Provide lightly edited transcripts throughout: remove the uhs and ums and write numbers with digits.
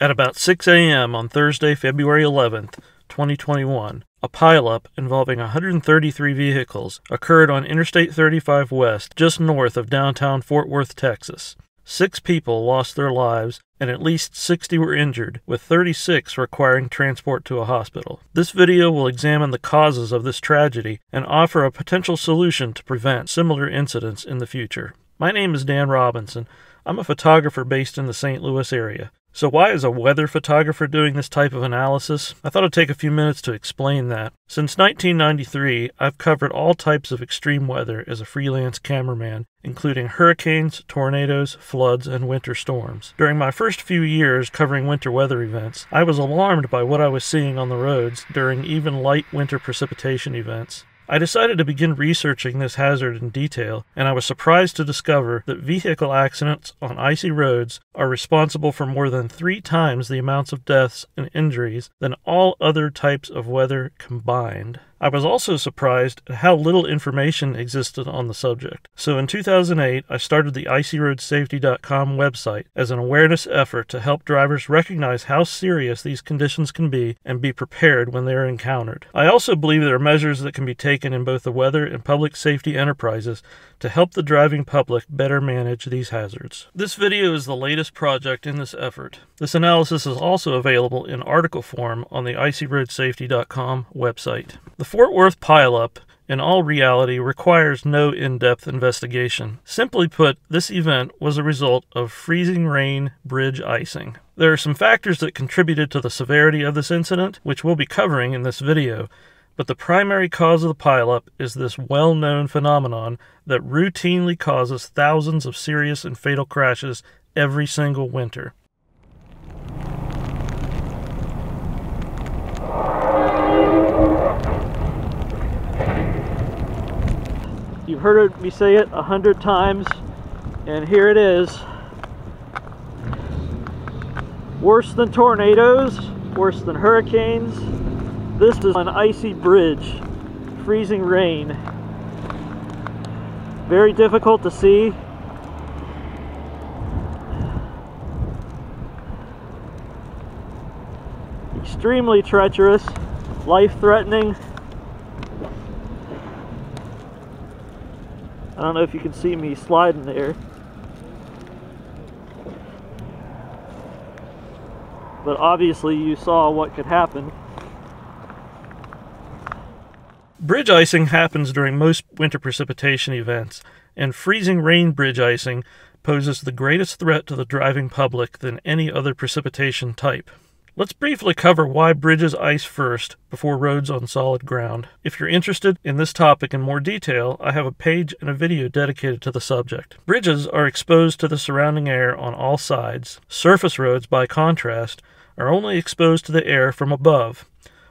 At about 6 a.m. on Thursday, February 11th, 2021, a pileup involving 133 vehicles occurred on Interstate 35 West just north of downtown Fort Worth, Texas. 6 people lost their lives and at least 60 were injured, with 36 requiring transport to a hospital. This video will examine the causes of this tragedy and offer a potential solution to prevent similar incidents in the future. My name is Dan Robinson. I'm a photographer based in the St. Louis area. So why is a weather photographer doing this type of analysis? I thought I'd take a few minutes to explain that. Since 1993, I've covered all types of extreme weather as a freelance cameraman, including hurricanes, tornadoes, floods, and winter storms. During my first few years covering winter weather events, I was alarmed by what I was seeing on the roads during even light winter precipitation events. I decided to begin researching this hazard in detail, and I was surprised to discover that vehicle accidents on icy roads are responsible for more than 3 times the amounts of deaths and injuries than all other types of weather combined. I was also surprised at how little information existed on the subject. So in 2008, I started the icyroadsafety.com website as an awareness effort to help drivers recognize how serious these conditions can be and be prepared when they are encountered. I also believe there are measures that can be taken in both the weather and public safety enterprises to help the driving public better manage these hazards. This video is the latest project in this effort. This analysis is also available in article form on the icyroadsafety.com website. The Fort Worth pileup, in all reality, requires no in-depth investigation. Simply put, this event was a result of freezing rain bridge icing. There are some factors that contributed to the severity of this incident, which we'll be covering in this video. But the primary cause of the pileup is this well-known phenomenon that routinely causes thousands of serious and fatal crashes every single winter. You've heard me say it 100 times, and here it is. Worse than tornadoes, worse than hurricanes, this is an icy bridge, freezing rain. Very difficult to see. Extremely treacherous, life-threatening. I don't know if you can see me sliding there. But obviously you saw what could happen. Bridge icing happens during most winter precipitation events, and freezing rain bridge icing poses the greatest threat to the driving public than any other precipitation type. Let's briefly cover why bridges ice first before roads on solid ground. If you're interested in this topic in more detail, I have a page and a video dedicated to the subject. Bridges are exposed to the surrounding air on all sides. Surface roads, by contrast, are only exposed to the air from above,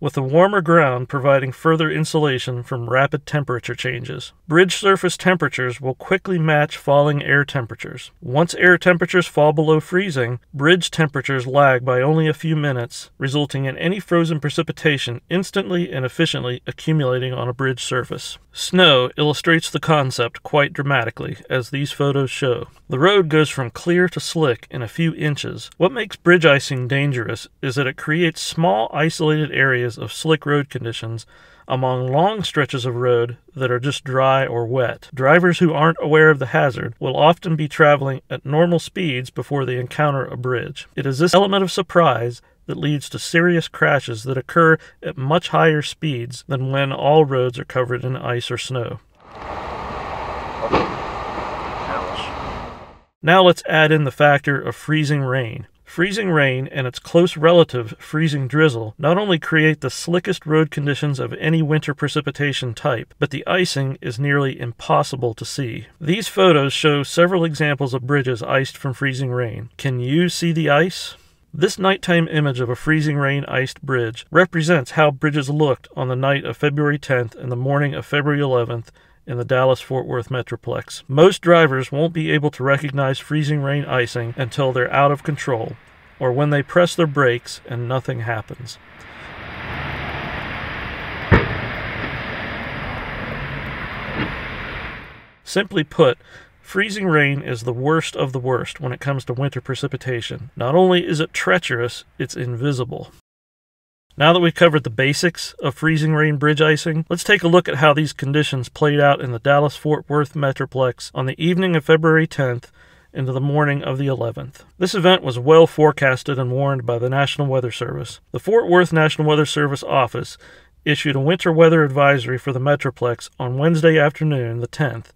with the warmer ground providing further insulation from rapid temperature changes. Bridge surface temperatures will quickly match falling air temperatures. Once air temperatures fall below freezing, bridge temperatures lag by only a few minutes, resulting in any frozen precipitation instantly and efficiently accumulating on a bridge surface. Snow illustrates the concept quite dramatically, as these photos show. The road goes from clear to slick in a few inches. What makes bridge icing dangerous is that it creates small, isolated areas of slick road conditions among long stretches of road that are just dry or wet. Drivers who aren't aware of the hazard will often be traveling at normal speeds before they encounter a bridge. It is this element of surprise that leads to serious crashes that occur at much higher speeds than when all roads are covered in ice or snow. Ouch. Now let's add in the factor of freezing rain. Freezing rain and its close relative, freezing drizzle, not only create the slickest road conditions of any winter precipitation type, but the icing is nearly impossible to see. These photos show several examples of bridges iced from freezing rain. Can you see the ice? This nighttime image of a freezing rain iced bridge represents how bridges looked on the night of February 10th and the morning of February 11th in the Dallas-Fort Worth Metroplex. Most drivers won't be able to recognize freezing rain icing until they're out of control, or when they press their brakes and nothing happens. Simply put, Freezing rain is the worst of the worst when it comes to winter precipitation. Not only is it treacherous, it's invisible. Now that we've covered the basics of freezing rain bridge icing, let's take a look at how these conditions played out in the Dallas-Fort Worth Metroplex on the evening of February 10th into the morning of the 11th. This event was well forecasted and warned by the National Weather Service. The Fort Worth National Weather Service office issued a winter weather advisory for the Metroplex on Wednesday afternoon, the 10th,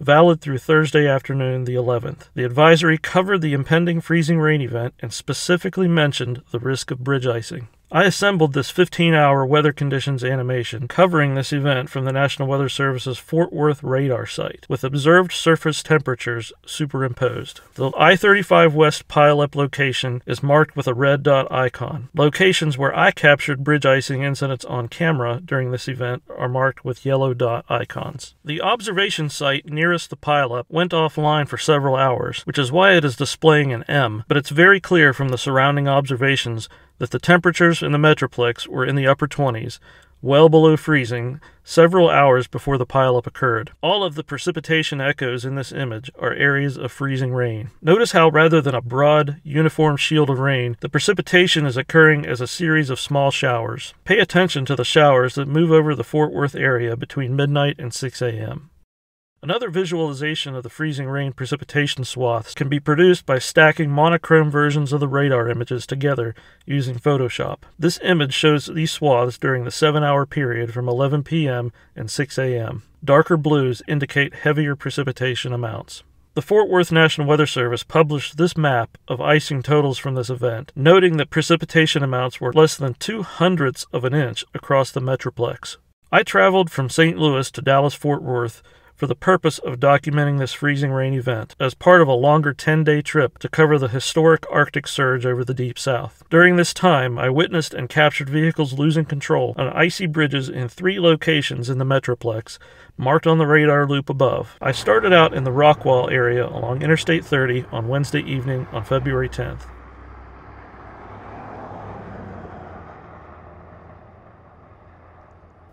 valid through Thursday afternoon, the 11th. The advisory covered the impending freezing rain event and specifically mentioned the risk of bridge icing. I assembled this 15-hour weather conditions animation covering this event from the National Weather Service's Fort Worth radar site, with observed surface temperatures superimposed. The I-35 West pileup location is marked with a red dot icon. Locations where I captured bridge icing incidents on camera during this event are marked with yellow dot icons. The observation site nearest the pileup went offline for several hours, which is why it is displaying an M, but it's very clear from the surrounding observations that the temperatures in the Metroplex were in the upper 20s, well below freezing, several hours before the pileup occurred. All of the precipitation echoes in this image are areas of freezing rain. Notice how, rather than a broad, uniform shield of rain, the precipitation is occurring as a series of small showers. Pay attention to the showers that move over the Fort Worth area between midnight and 6 a.m. Another visualization of the freezing rain precipitation swaths can be produced by stacking monochrome versions of the radar images together using Photoshop. This image shows these swaths during the 7-hour period from 11 p.m. and 6 a.m. Darker blues indicate heavier precipitation amounts. The Fort Worth National Weather Service published this map of icing totals from this event, noting that precipitation amounts were less than 0.02 of an inch across the Metroplex. I traveled from St. Louis to Dallas-Fort Worth for the purpose of documenting this freezing rain event as part of a longer 10-day trip to cover the historic Arctic surge over the Deep South. During this time, I witnessed and captured vehicles losing control on icy bridges in 3 locations in the Metroplex, marked on the radar loop above. I started out in the Rockwall area along Interstate 30 on Wednesday evening on February 10th.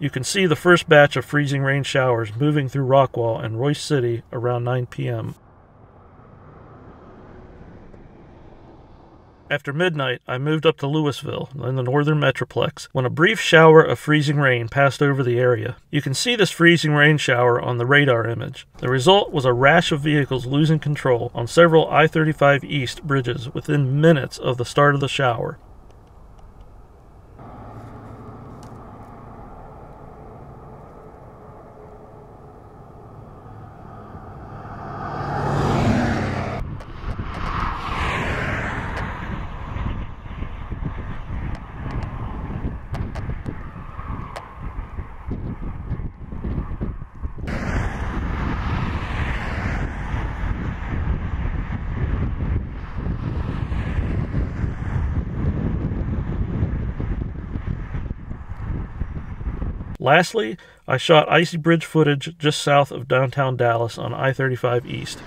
You can see the first batch of freezing rain showers moving through Rockwall and Royse City around 9 p.m. After midnight, I moved up to Lewisville, in the northern Metroplex, when a brief shower of freezing rain passed over the area. You can see this freezing rain shower on the radar image. The result was a rash of vehicles losing control on several I-35 East bridges within minutes of the start of the shower. Lastly, I shot icy bridge footage just south of downtown Dallas on I-35 East.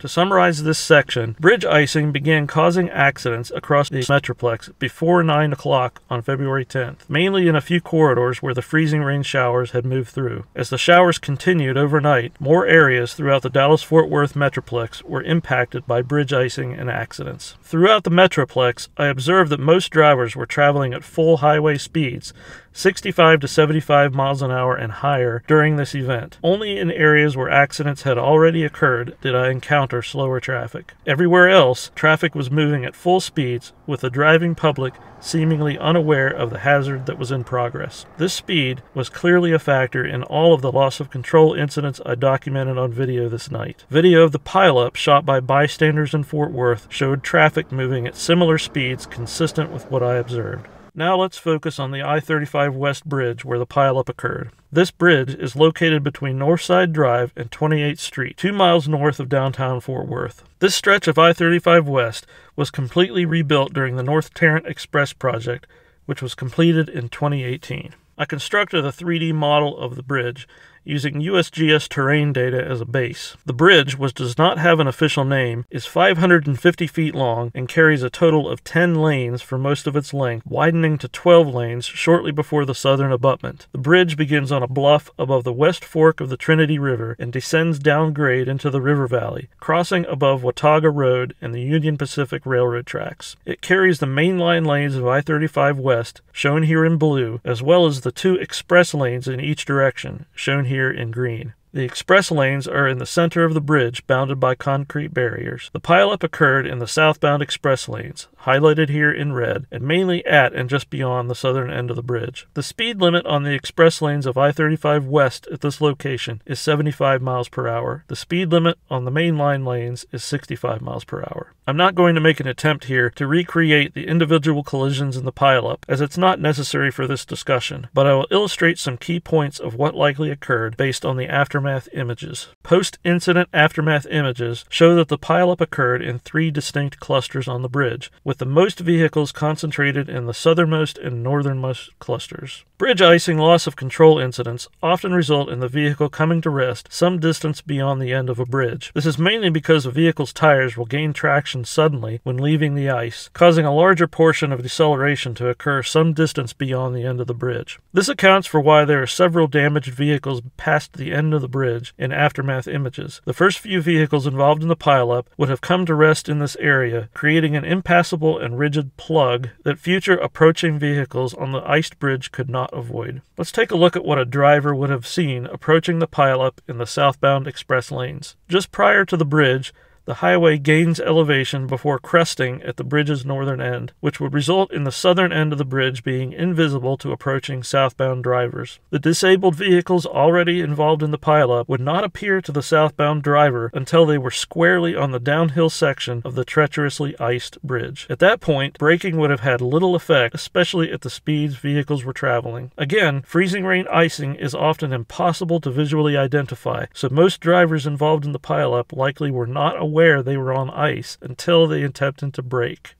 To summarize this section, bridge icing began causing accidents across the Metroplex before 9 o'clock on February 10th, mainly in a few corridors where the freezing rain showers had moved through. As the showers continued overnight, more areas throughout the Dallas-Fort Worth Metroplex were impacted by bridge icing and accidents. Throughout the Metroplex, I observed that most drivers were traveling at full highway speeds, 65 to 75 miles an hour and higher, during this event. Only in areas where accidents had already occurred did I encounter slower traffic. Everywhere else, traffic was moving at full speeds, with the driving public seemingly unaware of the hazard that was in progress. This speed was clearly a factor in all of the loss of control incidents I documented on video this night. Video of the pileup shot by bystanders in Fort Worth showed traffic moving at similar speeds consistent with what I observed. Now let's focus on the I-35 West Bridge where the pileup occurred. This bridge is located between Northside Drive and 28th Street, 2 miles north of downtown Fort Worth. This stretch of I-35 West was completely rebuilt during the North Tarrant Express project, which was completed in 2018. I constructed a 3D model of the bridge using USGS terrain data as a base. The bridge, which does not have an official name, is 550 feet long and carries a total of 10 lanes for most of its length, widening to 12 lanes shortly before the southern abutment. The bridge begins on a bluff above the west fork of the Trinity River and descends downgrade into the river valley, crossing above Watauga Road and the Union Pacific Railroad tracks. It carries the mainline lanes of I-35 West, shown here in blue, as well as the two express lanes in each direction, shown here in green. The express lanes are in the center of the bridge, bounded by concrete barriers. The pileup occurred in the southbound express lanes, highlighted here in red, and mainly at and just beyond the southern end of the bridge. The speed limit on the express lanes of I-35 West at this location is 75 miles per hour. The speed limit on the mainline lanes is 65 miles per hour. I'm not going to make an attempt here to recreate the individual collisions in the pileup, as it's not necessary for this discussion, but I will illustrate some key points of what likely occurred based on the aftermath images. Post-incident aftermath images show that the pileup occurred in three distinct clusters on the bridge, with the most vehicles concentrated in the southernmost and northernmost clusters. Bridge icing loss of control incidents often result in the vehicle coming to rest some distance beyond the end of a bridge. This is mainly because a vehicle's tires will gain traction suddenly when leaving the ice, causing a larger portion of deceleration to occur some distance beyond the end of the bridge. This accounts for why there are several damaged vehicles past the end of the bridge in aftermath images. The first few vehicles involved in the pileup would have come to rest in this area, creating an impassable and rigid plug that future approaching vehicles on the iced bridge could not avoid. Let's take a look at what a driver would have seen approaching the pileup in the southbound express lanes. Just prior to the bridge, the highway gains elevation before cresting at the bridge's northern end, which would result in the southern end of the bridge being invisible to approaching southbound drivers. The disabled vehicles already involved in the pileup would not appear to the southbound driver until they were squarely on the downhill section of the treacherously iced bridge. At that point, braking would have had little effect, especially at the speeds vehicles were traveling. Again, freezing rain icing is often impossible to visually identify, so most drivers involved in the pileup likely were not aware they were on ice until they attempted to brake.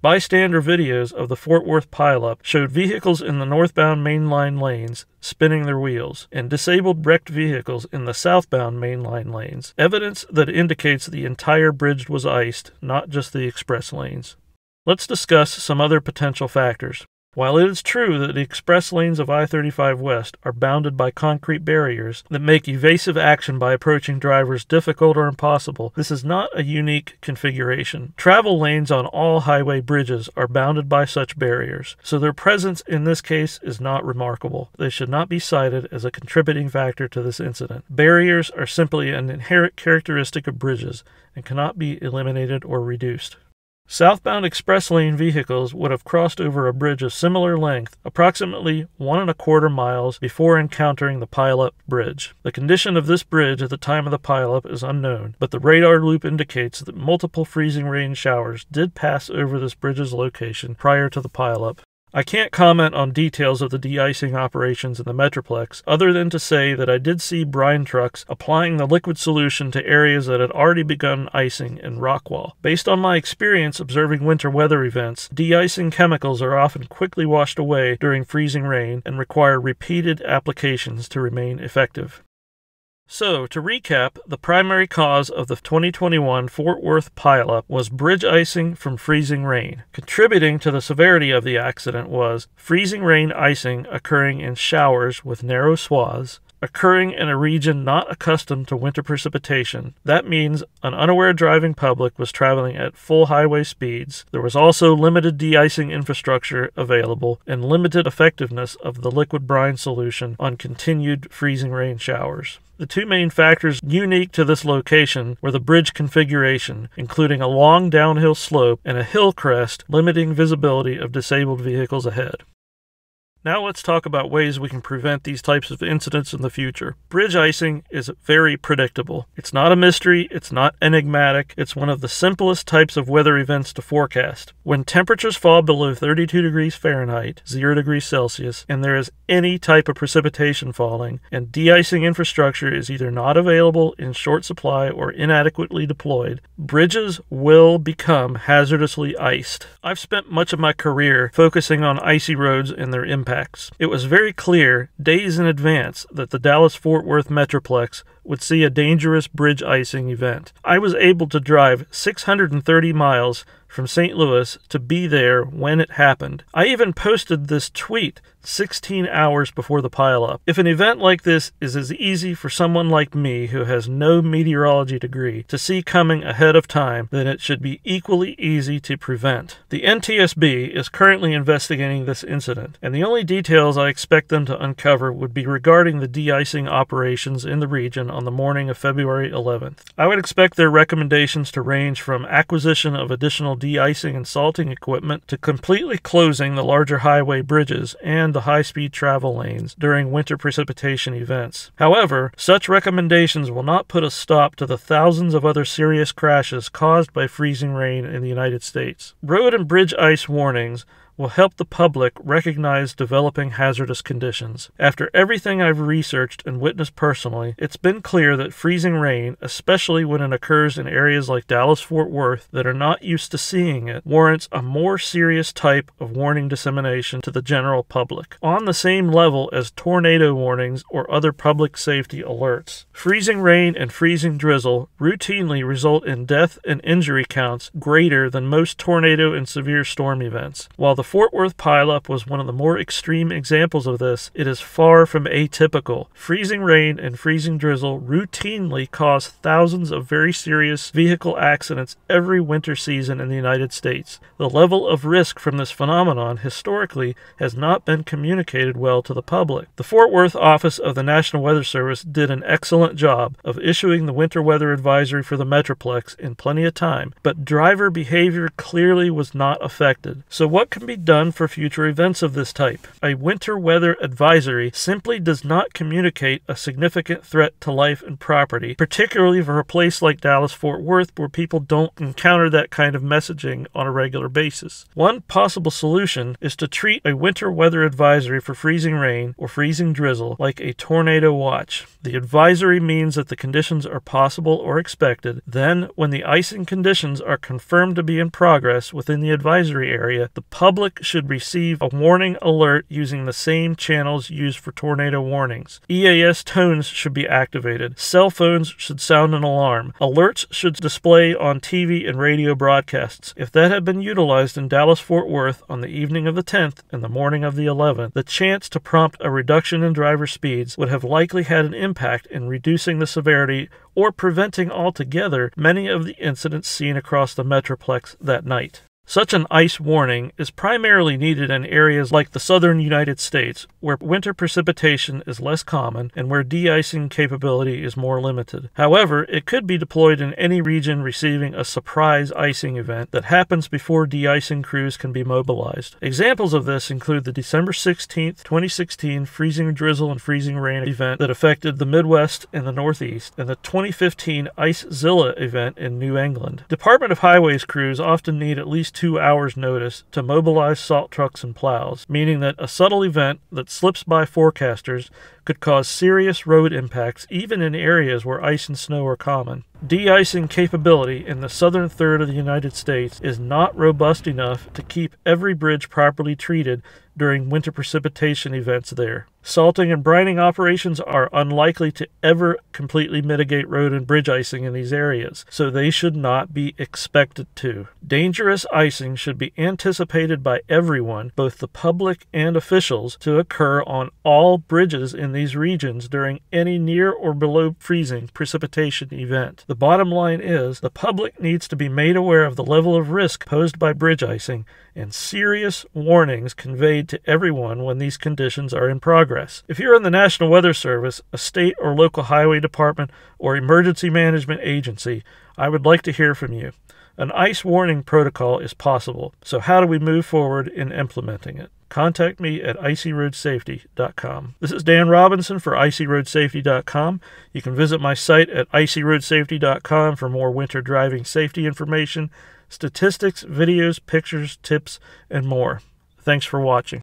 Bystander videos of the Fort Worth pileup showed vehicles in the northbound mainline lanes spinning their wheels, and disabled wrecked vehicles in the southbound mainline lanes, evidence that indicates the entire bridge was iced, not just the express lanes. Let's discuss some other potential factors. While it is true that the express lanes of I-35 West are bounded by concrete barriers that make evasive action by approaching drivers difficult or impossible, this is not a unique configuration. Travel lanes on all highway bridges are bounded by such barriers, so their presence in this case is not remarkable. They should not be cited as a contributing factor to this incident. Barriers are simply an inherent characteristic of bridges and cannot be eliminated or reduced. Southbound express lane vehicles would have crossed over a bridge of similar length, approximately 1.25 miles, before encountering the pileup bridge. The condition of this bridge at the time of the pileup is unknown, but the radar loop indicates that multiple freezing rain showers did pass over this bridge's location prior to the pileup. I can't comment on details of the de-icing operations in the Metroplex, other than to say that I did see brine trucks applying the liquid solution to areas that had already begun icing in Rockwall. Based on my experience observing winter weather events, de-icing chemicals are often quickly washed away during freezing rain and require repeated applications to remain effective. So, to recap, the primary cause of the 2021 Fort Worth pileup was bridge icing from freezing rain. Contributing to the severity of the accident was freezing rain icing occurring in showers with narrow swaths, occurring in a region not accustomed to winter precipitation. That means an unaware driving public was traveling at full highway speeds. There was also limited de-icing infrastructure available and limited effectiveness of the liquid brine solution on continued freezing rain showers. The two main factors unique to this location were the bridge configuration, including a long downhill slope and a hill crest limiting visibility of disabled vehicles ahead. Now let's talk about ways we can prevent these types of incidents in the future. Bridge icing is very predictable. It's not a mystery, it's not enigmatic, it's one of the simplest types of weather events to forecast. When temperatures fall below 32 degrees Fahrenheit, 0 degrees Celsius, and there is any type of precipitation falling, and de-icing infrastructure is either not available, in short supply, or inadequately deployed, bridges will become hazardously iced. I've spent much of my career focusing on icy roads and their impact. tracks. It was very clear days in advance that the Dallas-Fort Worth Metroplex would see a dangerous bridge icing event. I was able to drive 630 miles from St. Louis to be there when it happened. I even posted this tweet 16 hours before the pileup. If an event like this is as easy for someone like me who has no meteorology degree to see coming ahead of time, then it should be equally easy to prevent. The NTSB is currently investigating this incident, and the only details I expect them to uncover would be regarding the de-icing operations in the region on the morning of February 11th. I would expect their recommendations to range from acquisition of additional de-icing and salting equipment to completely closing the larger highway bridges and the high-speed travel lanes during winter precipitation events. However, such recommendations will not put a stop to the thousands of other serious crashes caused by freezing rain in the United States. Road and bridge ice warnings will help the public recognize developing hazardous conditions. After everything I've researched and witnessed personally, it's been clear that freezing rain, especially when it occurs in areas like Dallas-Fort Worth that are not used to seeing it, warrants a more serious type of warning dissemination to the general public, on the same level as tornado warnings or other public safety alerts. Freezing rain and freezing drizzle routinely result in death and injury counts greater than most tornado and severe storm events. While the Fort Worth pileup was one of the more extreme examples of this, it is far from atypical. Freezing rain and freezing drizzle routinely cause thousands of very serious vehicle accidents every winter season in the United States. The level of risk from this phenomenon historically has not been communicated well to the public. The Fort Worth office of the National Weather Service did an excellent job of issuing the winter weather advisory for the Metroplex in plenty of time, but driver behavior clearly was not affected. So what can be done for future events of this type? A winter weather advisory simply does not communicate a significant threat to life and property, particularly for a place like Dallas-Fort Worth where people don't encounter that kind of messaging on a regular basis. One possible solution is to treat a winter weather advisory for freezing rain or freezing drizzle like a tornado watch. The advisory means that the conditions are possible or expected. Then, when the icing conditions are confirmed to be in progress within the advisory area, the public should receive a warning alert using the same channels used for tornado warnings. EAS tones should be activated. Cell phones should sound an alarm. Alerts should display on TV and radio broadcasts. If that had been utilized in Dallas-Fort Worth on the evening of the 10th and the morning of the 11th, the chance to prompt a reduction in driver speeds would have likely had an impact in reducing the severity or preventing altogether many of the incidents seen across the Metroplex that night. Such an ice warning is primarily needed in areas like the southern United States, where winter precipitation is less common and where de-icing capability is more limited. However, it could be deployed in any region receiving a surprise icing event that happens before de-icing crews can be mobilized. Examples of this include the December 16, 2016 freezing drizzle and freezing rain event that affected the Midwest and the Northeast, and the 2015 Ice Zilla event in New England. Department of Highways crews often need at least 2 hours' notice to mobilize salt trucks and plows, meaning that a subtle event that slips by forecasters could cause serious road impacts even in areas where ice and snow are common. De-icing capability in the southern third of the United States is not robust enough to keep every bridge properly treated during winter precipitation events there. Salting and brining operations are unlikely to ever completely mitigate road and bridge icing in these areas, so they should not be expected to. Dangerous icing should be anticipated by everyone, both the public and officials, to occur on all bridges in these regions during any near or below freezing precipitation event. The bottom line is, the public needs to be made aware of the level of risk posed by bridge icing and serious warnings conveyed to everyone when these conditions are in progress. If you're in the National Weather Service, a state or local highway department, or emergency management agency, I would like to hear from you. An ice warning protocol is possible, so how do we move forward in implementing it? Contact me at icyroadsafety.com. This is Dan Robinson for icyroadsafety.com. You can visit my site at icyroadsafety.com for more winter driving safety information, statistics, videos, pictures, tips, and more. Thanks for watching.